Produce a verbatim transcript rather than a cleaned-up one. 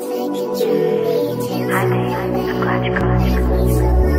I made this clutch card.